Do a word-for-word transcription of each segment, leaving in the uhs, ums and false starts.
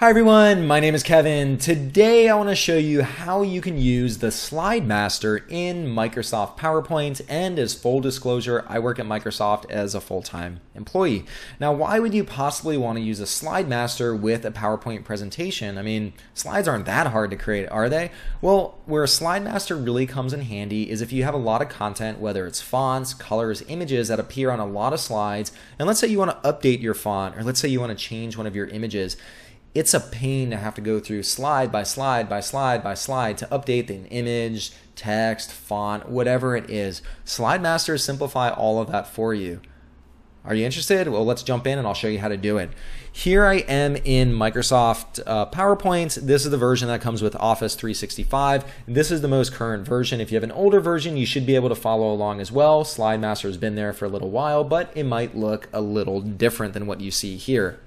Hi everyone, my name is Kevin. Today I want to show you how you can use the Slide Master in Microsoft PowerPoint, and as full disclosure, I work at Microsoft as a full-time employee. Now, why would you possibly want to use a Slide Master with a PowerPoint presentation? I mean, slides aren't that hard to create, are they? Well, where a Slide Master really comes in handy is if you have a lot of content, whether it's fonts, colors, images that appear on a lot of slides, and let's say you want to update your font, or let's say you want to change one of your images. It's a pain to have to go through slide by slide by slide by slide to update an image, text, font, whatever it is. Slide Master simplify all of that for you. Are you interested? Well, let's jump in and I'll show you how to do it. Here I am in Microsoft uh, PowerPoint. This is the version that comes with Office three sixty-five. This is the most current version. If you have an older version, you should be able to follow along as well. Slide Master has been there for a little while, but it might look a little different than what you see here.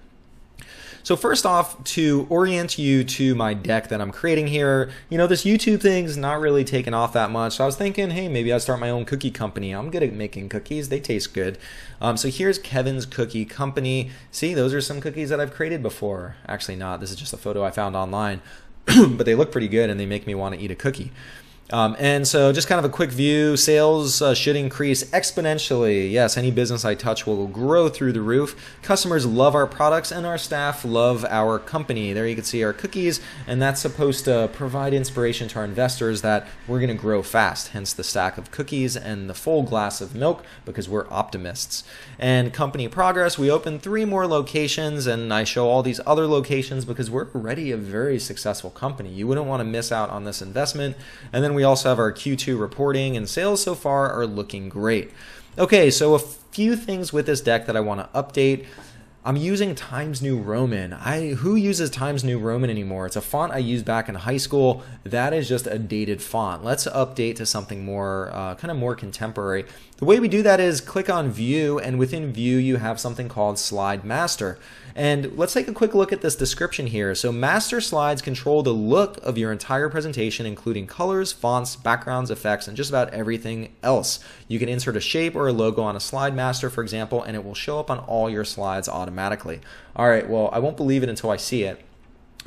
So first off, to orient you to my deck that I'm creating here, you know, this YouTube thing's not really taken off that much. So I was thinking, hey, maybe I'll start my own cookie company. I'm good at making cookies. They taste good. Um, so here's Kevin's Cookie Company. See, those are some cookies that I've created before. Actually not. This is just a photo I found online. But they look pretty good and they make me want to eat a cookie. Um, and so just kind of a quick view, sales uh, should increase exponentially. Yes, any business I touch will grow through the roof. Customers love our products and our staff love our company. There you can see our cookies, and that's supposed to provide inspiration to our investors that we're going to grow fast, hence the stack of cookies and the full glass of milk because we're optimists. And company progress, we opened three more locations, and I show all these other locations because we're already a very successful company. You wouldn't want to miss out on this investment. And then we also have our Q two reporting, and sales so far are looking great. Okay, so a few things with this deck that I want to update. I'm using Times New Roman. I who uses Times New Roman anymore? It's a font I used back in high school. That is just a dated font. Let's update to something more, uh, kind of more contemporary. The way we do that is click on View, and within View you have something called Slide Master. And let's take a quick look at this description here. So master slides control the look of your entire presentation, including colors, fonts, backgrounds, effects, and just about everything else. You can insert a shape or a logo on a Slide Master, for example, and it will show up on all your slides automatically. Automatically. All right, well, I won't believe it until I see it.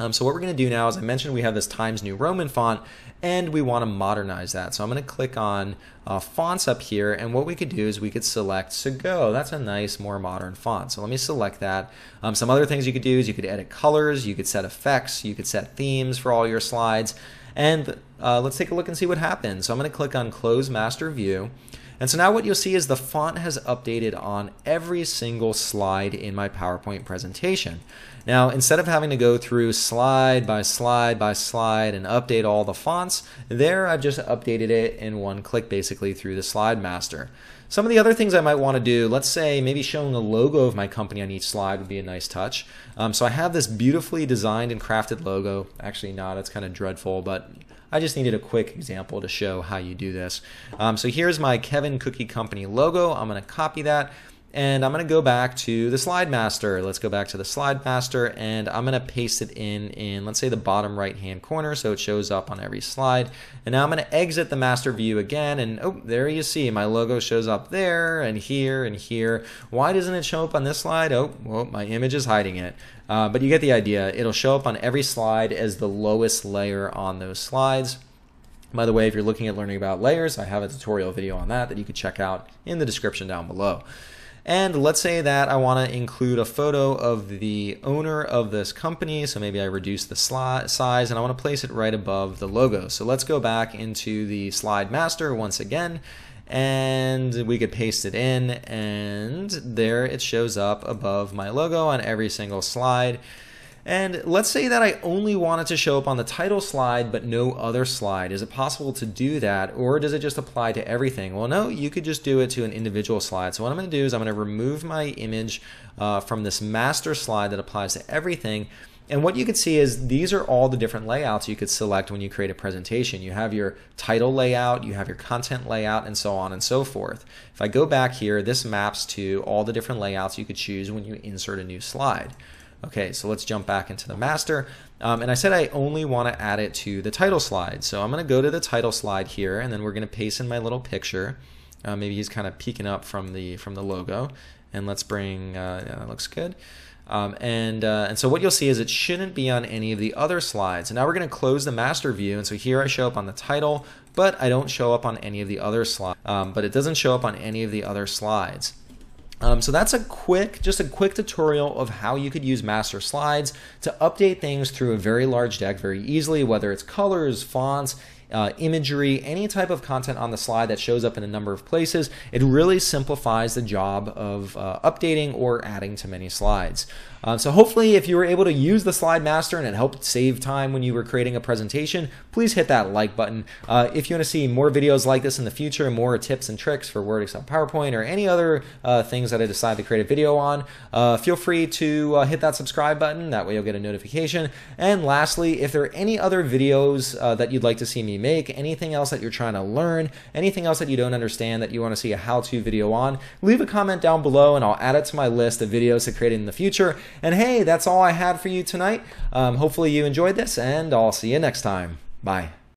Um, so what we're going to do now, as I mentioned, we have this Times New Roman font, and we want to modernize that. So I'm going to click on uh, fonts up here, and what we could do is we could select Segoe. That's a nice, more modern font. So let me select that. Um, some other things you could do is you could edit colors, you could set effects, you could set themes for all your slides, and uh, let's take a look and see what happens. So I'm going to click on Close Master View. And so now what you'll see is the font has updated on every single slide in my PowerPoint presentation. Now, instead of having to go through slide by slide by slide and update all the fonts, there I've just updated it in one click basically through the Slide Master. Some of the other things I might want to do, let's say maybe showing the logo of my company on each slide would be a nice touch. Um, so I have this beautifully designed and crafted logo. Actually not, it's kind of dreadful, but I just needed a quick example to show how you do this. Um, so here's my Kevin Cookie Company logo. I'm going to copy that, and I'm going to go back to the Slide Master. Let's go back to the Slide Master, and I'm going to paste it in, in let's say the bottom right hand corner, so it shows up on every slide. And now I'm going to exit the master view again, and oh, there you see my logo shows up there and here and here. Why doesn't it show up on this slide? Oh, well, my image is hiding it. Uh, but you get the idea. It'll show up on every slide as the lowest layer on those slides. By the way, if you're looking at learning about layers, I have a tutorial video on that that you could check out in the description down below. And let's say that I want to include a photo of the owner of this company. So maybe I reduce the slide size, and I want to place it right above the logo. So let's go back into the Slide Master once again, and we could paste it in, and there it shows up above my logo on every single slide. And let's say that I only want it to show up on the title slide, but no other slide. Is it possible to do that, or does it just apply to everything? Well, no, you could just do it to an individual slide. So what I'm going to do is I'm going to remove my image uh, from this master slide that applies to everything. And what you can see is these are all the different layouts you could select when you create a presentation. You have your title layout, you have your content layout, and so on and so forth. If I go back here, this maps to all the different layouts you could choose when you insert a new slide. Okay, so let's jump back into the master. Um, and I said I only want to add it to the title slide. So I'm going to go to the title slide here, and then we're going to paste in my little picture. Uh, maybe he's kind of peeking up from the from the logo. And let's bring, uh, yeah, that looks good. Um, and, uh, and so what you'll see is it shouldn't be on any of the other slides. And now we're going to close the master view. And so here I show up on the title, but I don't show up on any of the other slides. Um, but it doesn't show up on any of the other slides. Um, so that's a quick, just a quick tutorial of how you could use master slides to update things through a very large deck very easily, whether it's colors, fonts, Uh, imagery, any type of content on the slide that shows up in a number of places. It really simplifies the job of uh, updating or adding to many slides. Uh, so hopefully if you were able to use the Slide Master and it helped save time when you were creating a presentation, please hit that like button. Uh, if you want to see more videos like this in the future, more tips and tricks for Word, Excel, PowerPoint, or any other uh, things that I decide to create a video on, uh, feel free to uh, hit that subscribe button. That way you'll get a notification. And lastly, if there are any other videos uh, that you'd like to see me make, anything else that you're trying to learn, anything else that you don't understand that you want to see a how-to video on, leave a comment down below and I'll add it to my list of videos to create in the future. And hey, that's all I had for you tonight. Um, hopefully you enjoyed this and I'll see you next time. Bye.